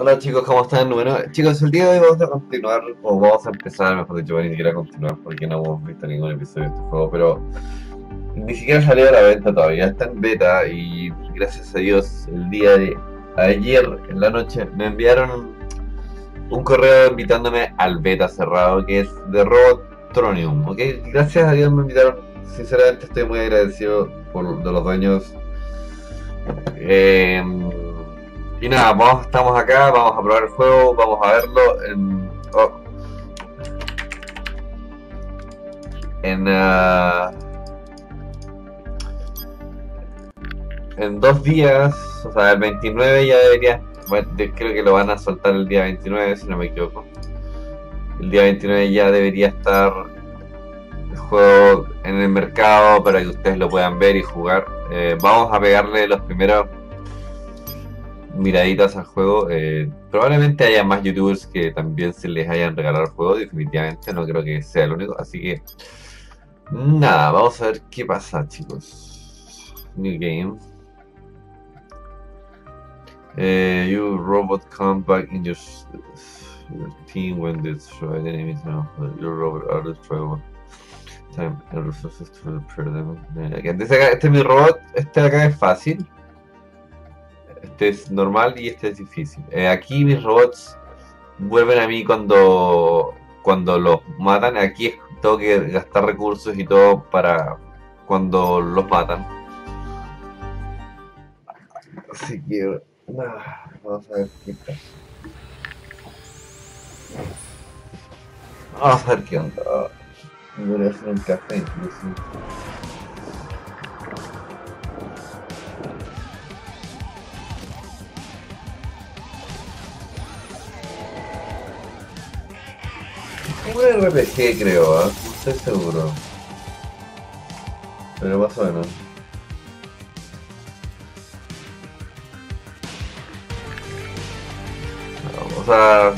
Hola chicos, ¿cómo están? Bueno, chicos, el día de hoy vamos a continuar, o vamos a empezar, mejor dicho, ni siquiera continuar porque no hemos visto ningún episodio de este juego, pero ni siquiera salió a la venta todavía, está en beta y gracias a Dios el día de ayer en la noche me enviaron un correo invitándome al beta cerrado que es de Robotronium, ¿ok? Gracias a Dios me invitaron, sinceramente estoy muy agradecido de los dueños. Y nada, estamos acá, vamos a probar el juego, vamos a verlo en 2 días, o sea, el 29 ya debería, bueno, creo que lo van a soltar el día 29, si no me equivoco. El día 29 ya debería estar el juego en el mercado para que ustedes lo puedan ver y jugar. Vamos a pegarle los primeros miraditas al juego. Probablemente haya más youtubers que también se les hayan regalado el juego, definitivamente no creo que sea el único, así que nada, vamos a ver qué pasa, chicos. New game. You robot come back in your team when destroyed enemies. Your robot are destroyed time and resources to repair them. Este es mi robot, este de acá es fácil. Este es normal y este es difícil. Aquí mis robots vuelven a mí cuando los matan. Aquí tengo que gastar recursos y todo para cuando los matan. Así que vamos a ver qué tal. Vamos a ver qué onda. Voy a hacer un café incluso. Un RPG creo, ¿eh? No estoy seguro, pero más o menos. No, o sea,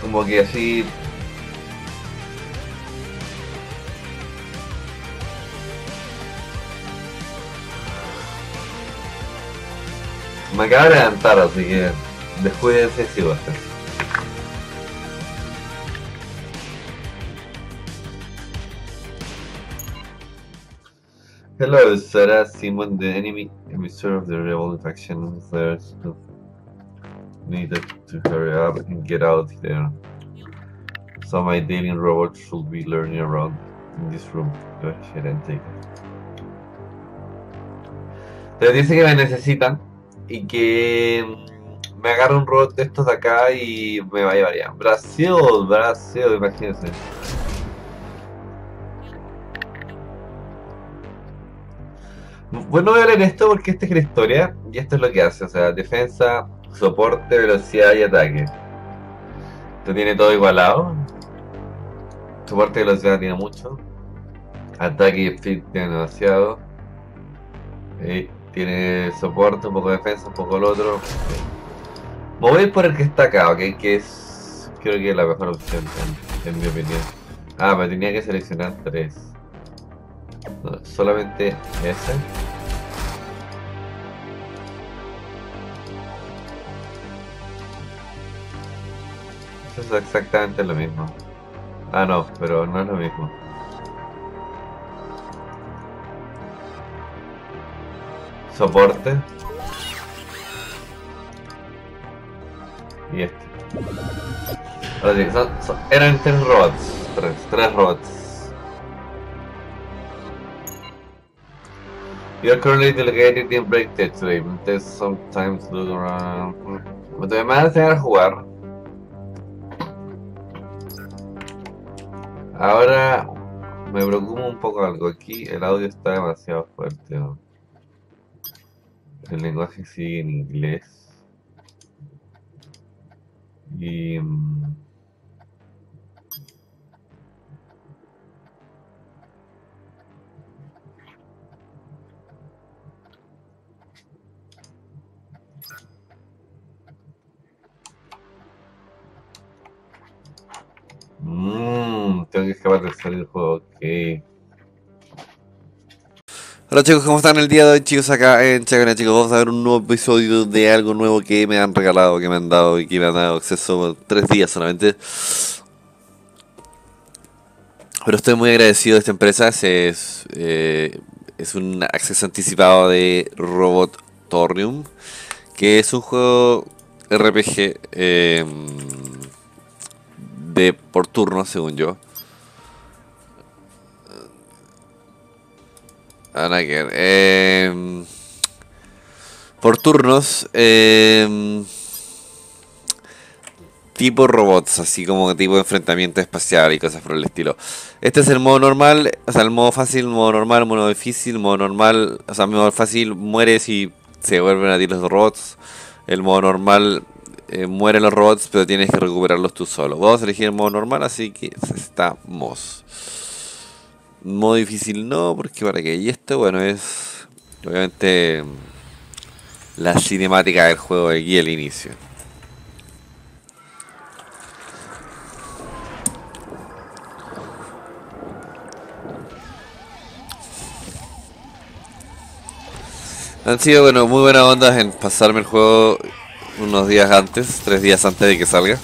como que así. Me acabo de levantar, así que descuídense si va a estar. Hello, Sarah. Simon, the enemy emissary of the rebel faction, players needed to hurry up and get out there. So my daily robot should be learning around in this room. Go ahead and take it. Pero dice que me necesitan y que me agarra un robot de estos de acá y me va a llevar ya. Brasil, imagínense. Bueno, voy a leer esto porque esta es la historia y esto es lo que hace, o sea, defensa, soporte, velocidad y ataque. Esto tiene todo igualado. Soporte y velocidad tiene mucho. Ataque y speed tiene demasiado. Tiene soporte, un poco de defensa, un poco el otro. Me voy a ir por el que está acá, ok, que es... creo que es la mejor opción, en mi opinión. Ah, me tenía que seleccionar 3. No, solamente ese. Eso es exactamente lo mismo. Ah, no, pero no es lo mismo. Soporte. Y este. Ahora sí, eran 3 robots. 3 robots. You're currently delegated in BreakTech today, but there's sometimes look around. But the man is going to jugar. Ahora me preocupa un poco algo. Aquí el audio está demasiado fuerte, ¿no? El lenguaje sigue en inglés. Y... tengo que escapar de salir del juego, ok. Hola chicos, ¿cómo están el día de hoy? Chicos, acá en Chagonia, chicos, vamos a ver un nuevo episodio de algo nuevo que me han regalado, que me han dado y que me han dado acceso por 3 días solamente. Pero estoy muy agradecido de esta empresa, es un acceso anticipado de Robothorium, que es un juego RPG de por turno, según yo. Por turnos, tipo robots, así como tipo de enfrentamiento espacial y cosas por el estilo. Este es el modo normal, o sea, el modo fácil, modo normal, modo difícil, modo normal, o sea, modo fácil mueres y se vuelven a ti los robots. El modo normal mueren los robots, pero tienes que recuperarlos tú solo. Vamos a elegir el modo normal, así que estamos. Modo difícil no, porque para qué. Y esto, bueno, es obviamente la cinemática del juego aquí, el inicio. Han sido, bueno, muy buenas ondas en pasarme el juego unos días antes, 3 días antes de que salga,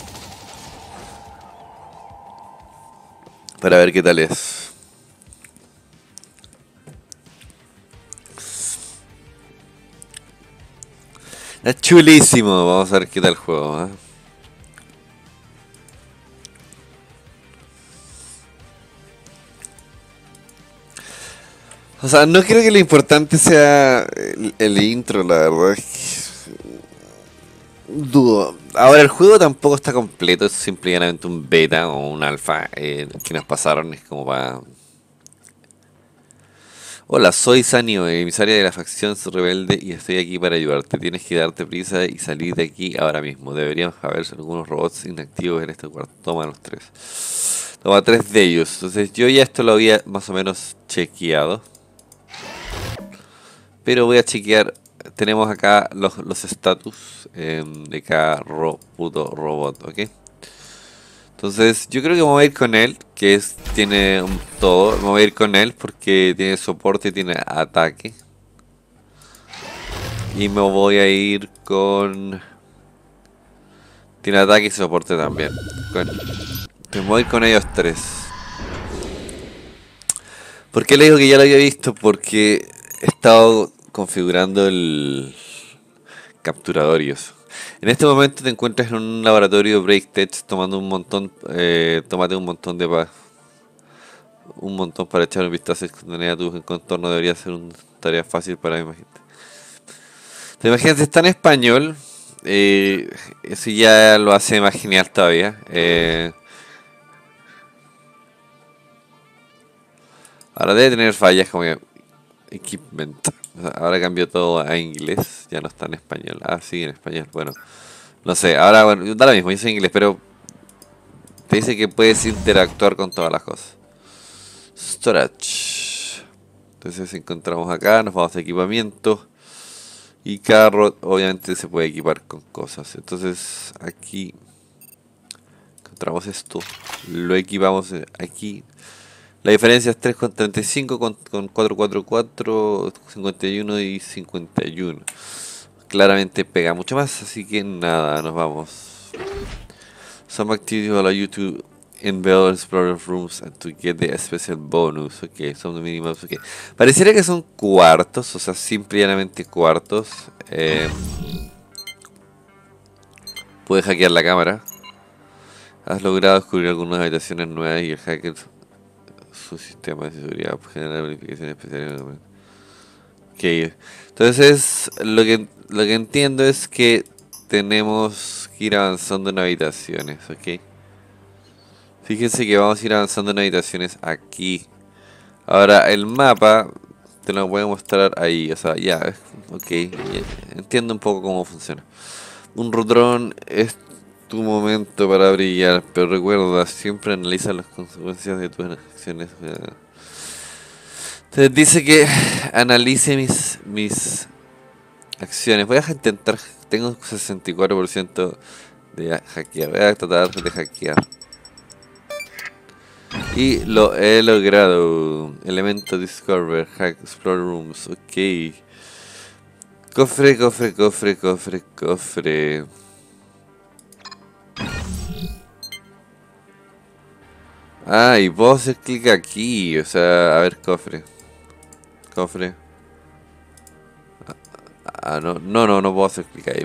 para ver qué tal es. Es chulísimo, vamos a ver qué tal el juego, ¿eh? O sea, no creo que lo importante sea el intro, la verdad es que dudo. Ahora, el juego tampoco está completo, es simplemente un beta o un alfa que nos pasaron, es como para... Hola, soy Sanio, emisaria de la facción rebelde y estoy aquí para ayudarte. Tienes que darte prisa y salir de aquí ahora mismo. Deberíamos haber algunos robots inactivos en este cuarto. Toma los 3. Toma 3 de ellos. Entonces yo ya esto lo había más o menos chequeado, pero voy a chequear. Tenemos acá los status de cada puto robot, ¿ok? Entonces yo creo que me voy a ir con él, que es, tiene todo, me voy a ir con él porque tiene soporte y tiene ataque. Y me voy a ir con... Tiene ataque y soporte también. Me voy a ir con ellos 3. ¿Por qué le digo que ya lo había visto? Porque he estado configurando el capturador y eso. En este momento te encuentras en un laboratorio BreakTech tomando un montón, tómate un montón de paz. Un montón para echar un vistazo a tu contorno, debería ser una tarea fácil para imaginarte. Te imaginas, está en español, eso ya lo hace más genial todavía. Ahora debe tener fallas como que equipment. Ahora cambió todo a inglés, ya no está en español. Ah, sí, en español, bueno. No sé, ahora, bueno, da lo mismo, yo soy inglés, pero... Te dice que puedes interactuar con todas las cosas. Storage. Entonces encontramos acá, nos vamos a equipamiento. Y cada robot obviamente se puede equipar con cosas. Entonces aquí... Encontramos esto. Lo equipamos aquí. La diferencia es 3 con 35, con 444, 51 y 51. Claramente pega mucho más, así que nada, nos vamos. Some activities allow you to invade explorer rooms and to get the special bonus. Ok, son the minimums, ok. Pareciera que son cuartos, o sea, simplemente cuartos. Puedes hackear la cámara. Has logrado descubrir algunas habitaciones nuevas y el hacker... Su sistema de seguridad generar verificación especial. Okay. Entonces lo que entiendo es que tenemos que ir avanzando en habitaciones, ok. Fíjense que vamos a ir avanzando en habitaciones aquí. Ahora el mapa te lo voy a mostrar ahí, o sea, ya, yeah, ok, yeah. Entiendo un poco cómo funciona. Un Robotronium es tu momento para brillar, pero recuerda, siempre analiza las consecuencias de tus acciones. Te dice que analice mis acciones. Voy a intentar, tengo 64% de hackear, voy a tratar de hackear. Y lo he logrado. Elemento Discover, Hack, Explore Rooms. Ok. Cofre. Ah, y puedo hacer clic aquí. O sea, a ver, cofre. Ah, no puedo hacer clic ahí.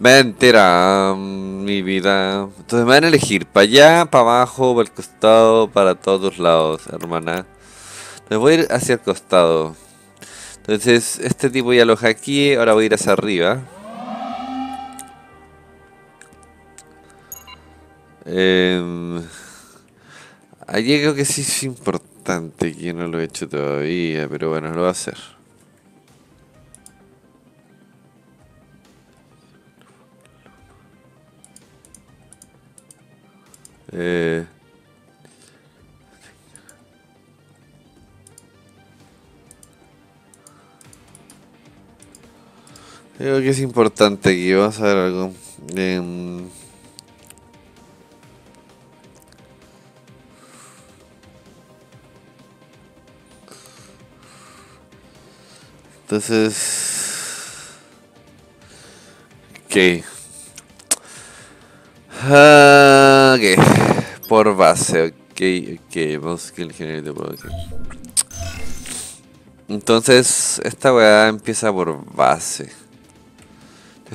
Mentira, mi vida. Entonces me van a elegir para allá, para abajo, para el costado, para todos lados, hermana. Entonces voy a ir hacia el costado. Entonces este tipo ya lo hackeé, ahora voy a ir hacia arriba. Allí creo que sí es importante, que no lo he hecho todavía, pero bueno, lo voy a hacer. Creo que es importante aquí, vamos a ver algo. Entonces... Ok. Ok. Por base, ok. Vamos a elegir de por aquí. Entonces, esta weá empieza por base.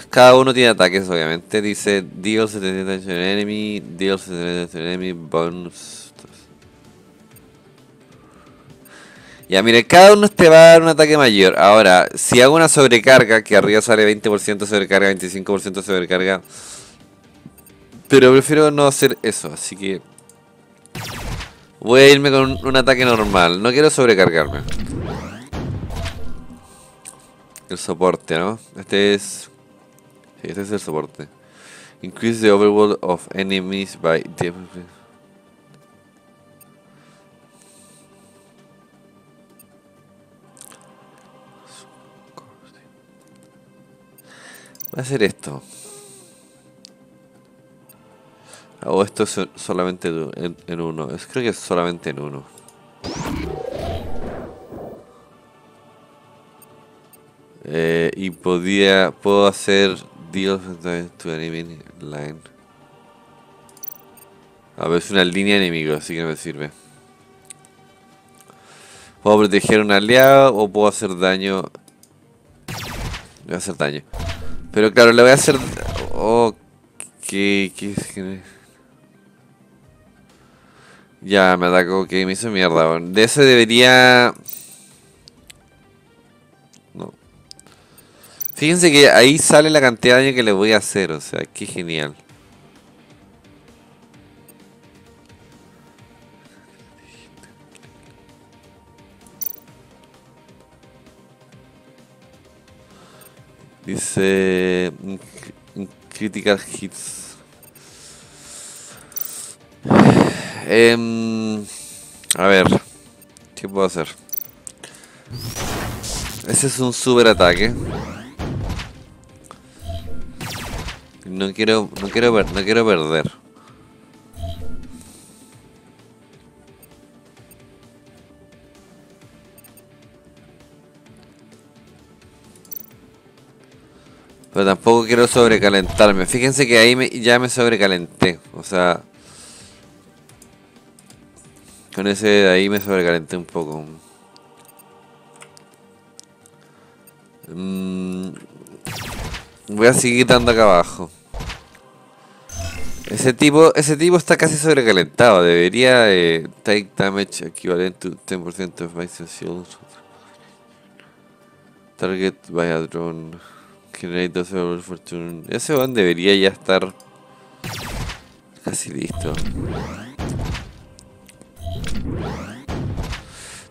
Cada uno tiene ataques, obviamente. Dice deal 70 damage to enemy, deal 70 damage to enemy, bonus. Ya, mire, cada uno te va a dar un ataque mayor. Ahora, si hago una sobrecarga, que arriba sale 20% sobrecarga, 25% sobrecarga. Pero prefiero no hacer eso, así que voy a irme con un ataque normal. No quiero sobrecargarme. El soporte, ¿no? Este es el soporte. Increase the overworld of enemies by... Voy a hacer esto. O esto es solamente en uno. Creo que es solamente en uno. Y puedo hacer... Deals to enemy line. A ver, es una línea de enemigos, así que no me sirve. Puedo proteger a un aliado o puedo hacer daño. Le voy a hacer daño. Pero claro, le voy a hacer. Ok, ¿qué? Ya, me atacó, que me hizo mierda. De eso debería. Fíjense que ahí sale la cantidad de daño que le voy a hacer, o sea, qué genial. Dice... critical hits. A ver, ¿qué puedo hacer? Ese es un super ataque. No quiero perder. Pero tampoco quiero sobrecalentarme. Fíjense que ahí ya me sobrecalenté. O sea... Con ese de ahí me sobrecalenté un poco. Voy a seguir dando acá abajo. Ese tipo está casi sobrecalentado. Debería take damage equivalent to 10% of my shield. Target by a drone. Generate 12 fortune. Ese one debería ya estar casi listo.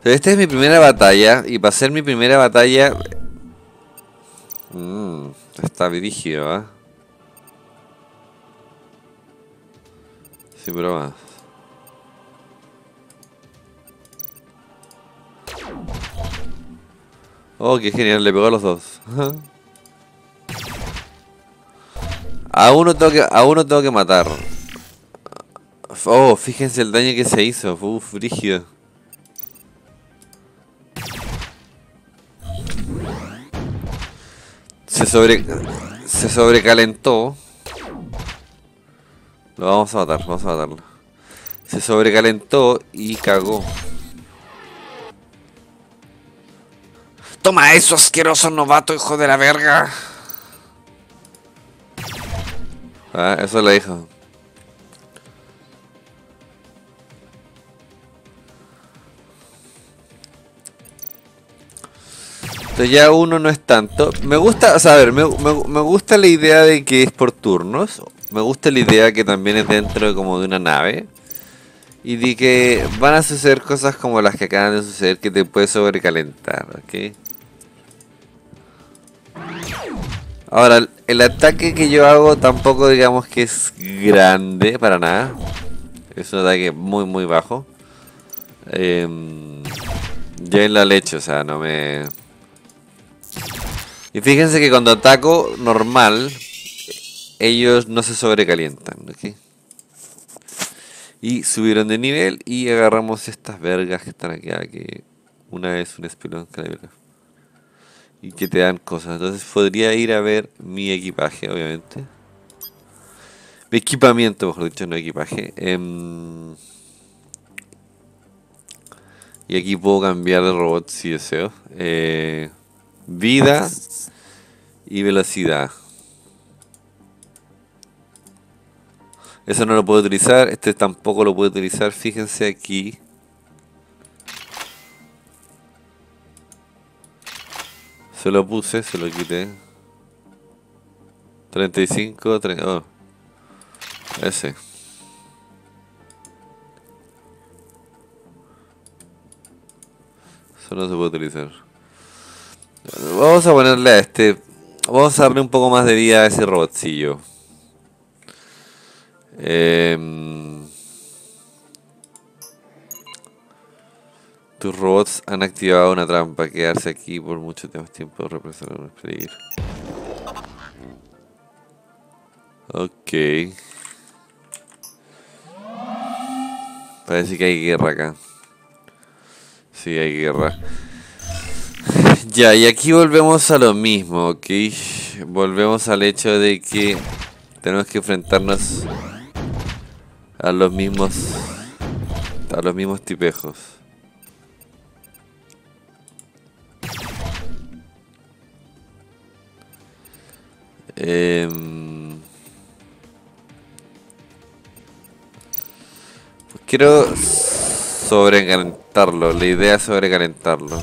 Esta es mi primera batalla. Y para ser mi primera batalla... está dirigido, ¿eh? Sin bromas. Oh, qué genial, le pegó a los dos. A uno tengo que matar. Oh, fíjense el daño que se hizo. Uff, brígido. Se sobrecalentó. Lo vamos a matar, vamos a matarlo. Se sobrecalentó y cagó. ¡Toma eso, asqueroso novato, hijo de la verga! Ah, eso le dijo. Entonces ya uno no es tanto. Me gusta, o sea, a ver, me gusta la idea de que es por turnos. Me gusta la idea que también es dentro de como de una nave. Y de que van a suceder cosas como las que acaban de suceder, que te puede sobrecalentar, ¿ok? Ahora, el ataque que yo hago tampoco digamos que es grande para nada. Es un ataque muy muy bajo. Yo en la leche, o sea, no me... Y fíjense que cuando ataco normal, ellos no se sobrecalientan, ¿ok? Y subieron de nivel y agarramos estas vergas que están aquí, que una es un espilón que la verga. Y que te dan cosas. Entonces podría ir a ver mi equipaje, obviamente. Mi equipamiento, mejor dicho, no equipaje. Y aquí puedo cambiar de robot si deseo. Vida y velocidad. Eso no lo puedo utilizar, este tampoco lo puedo utilizar, fíjense aquí. Se lo puse, se lo quité. 35, 30... Oh. Ese. Eso no se puede utilizar. Vamos a ponerle a este... Vamos a darle un poco más de vida a ese robotcillo. Tus robots han activado una trampa. Quedarse aquí por mucho tiempo representa un peligro. Ok. Parece que hay guerra acá. Sí, hay guerra. Ya, y aquí volvemos a lo mismo, ok. Volvemos al hecho de que tenemos que enfrentarnos a los mismos tipejos. Pues quiero sobrecalentarlo. La idea es sobrecalentarlo.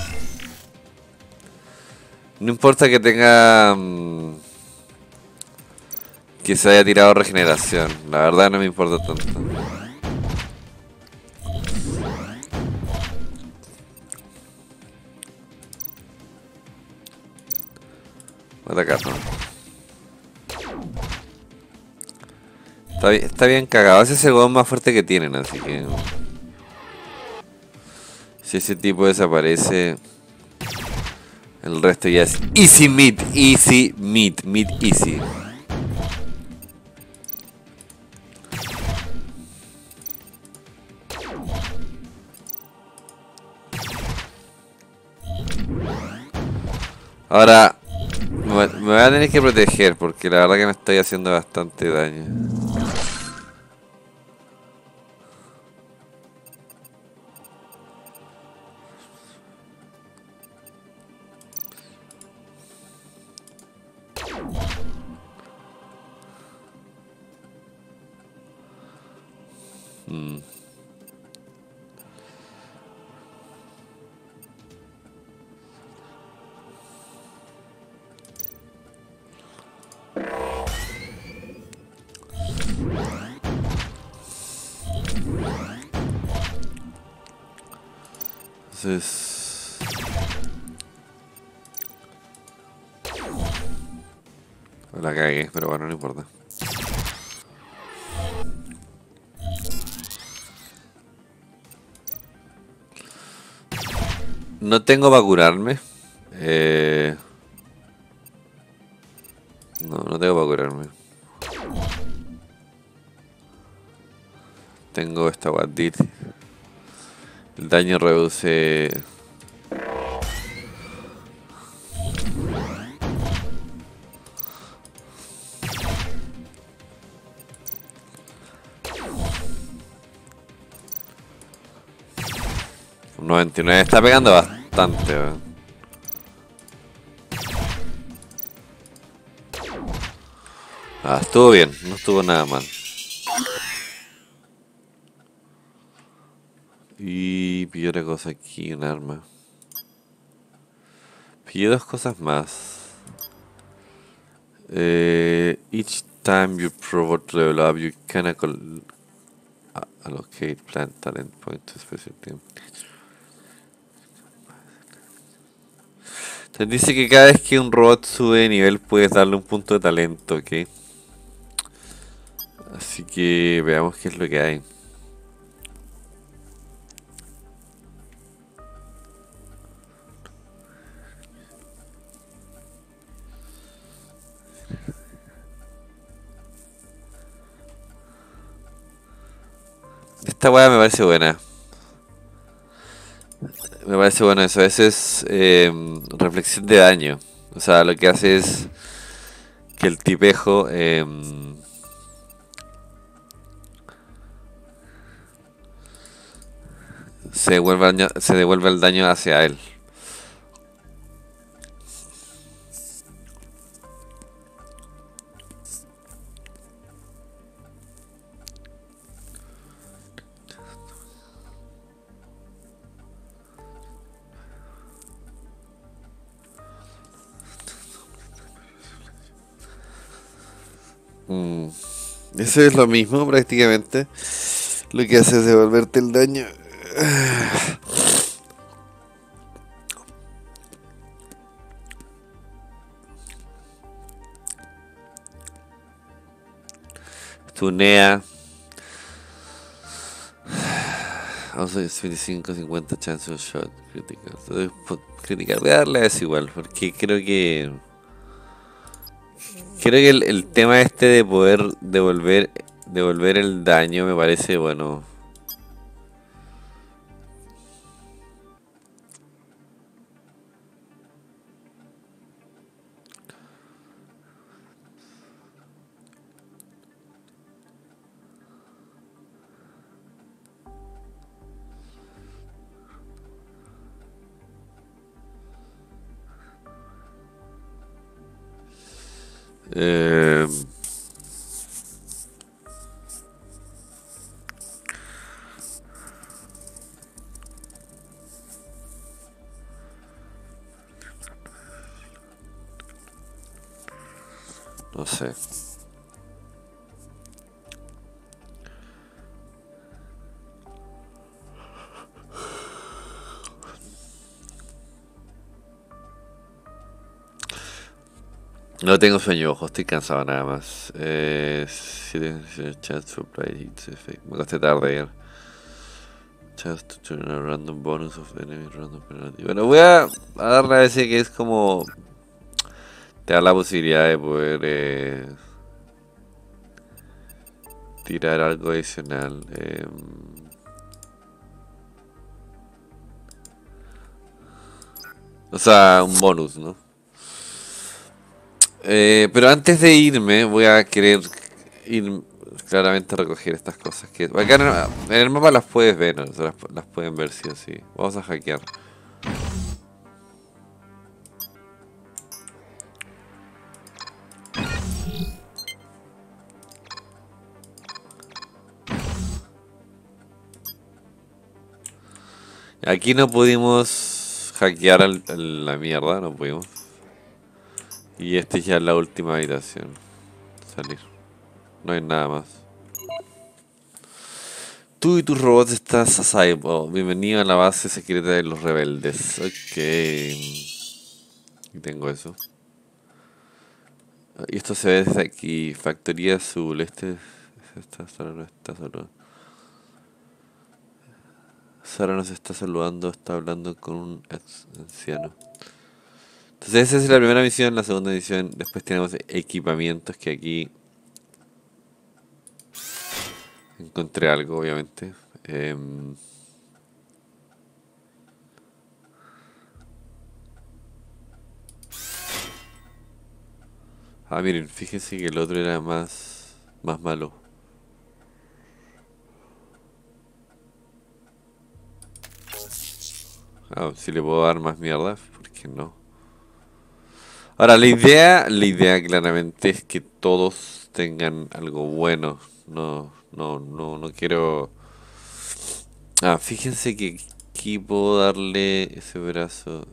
No importa que tenga... que se haya tirado regeneración. La verdad no me importa tanto. Voy a atacarlo. Está bien cagado. Ese es el hueón más fuerte que tienen, así que... Si ese tipo desaparece... El resto ya es... Easy meat, easy meat, meat easy. Ahora, me voy a tener que proteger porque la verdad que me estoy haciendo bastante daño. Entonces... La cagué, pero bueno, no importa. No tengo para curarme. No tengo para curarme. Tengo esta bandit. El daño reduce... Un 99. Está pegando bastante, ¿eh? Ah, estuvo bien, no estuvo nada mal. Y pillé otra cosa aquí, un arma. Pillé dos cosas más. Each time you provoke to level up, you can allocate plant talent point to special team. Te dice que cada vez que un robot sube de nivel puedes darle un punto de talento, ¿ok? Así que veamos qué es lo que hay. Esta hueá me parece buena. Me parece bueno eso. Eso es reflexión de daño. O sea, lo que hace es que el tipejo... se devuelve el daño hacia él. Eso es lo mismo prácticamente. Lo que hace es devolverte el daño. Tunea. 25, 50 chance of shot. Critical. Voy a darle a desigual porque creo que el tema este de poder devolver el daño me parece bueno. No sé. No tengo sueño, ojo, estoy cansado nada más. Chance to apply hits effect. Me gasté tarde ayer. Chance to turn a random bonus of enemy random penalty. Bueno, voy a darle a ese que es como... Te da la posibilidad de poder... tirar algo adicional. O sea, un bonus, ¿no? Pero antes de irme voy a querer ir claramente a recoger estas cosas que... Acá en el mapa las puedes ver, ¿no? Las pueden ver sí o sí. Vamos a hackear. Aquí no pudimos hackear la mierda, no pudimos. Y esta ya es la última habitación. Salir. No hay nada más. Tú y tus robots estás a salvo. Bienvenido a la base secreta de los rebeldes. Ok. Y tengo eso. Y esto se ve desde aquí. Factoría azul. Este... Sara nos está saludando. Está hablando con un anciano. Entonces esa es la primera misión, la segunda misión, después tenemos equipamientos que aquí Encontré algo, obviamente. Ah, miren, fíjense que el otro era más malo. Ah, si le puedo dar más mierda, ¿por qué no? Ahora, la idea claramente es que todos tengan algo bueno. No quiero... Ah, fíjense que aquí puedo darle ese brazo...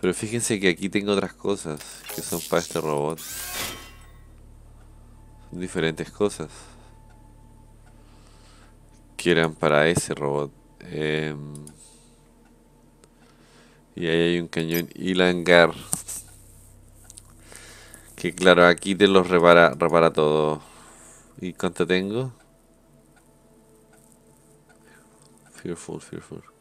Pero fíjense que aquí tengo otras cosas que son para este robot. Son diferentes cosas que eran para ese robot. Y ahí hay un cañón y la hangar. Que claro, aquí te los repara todo. ¿Y cuánto tengo? Fearful.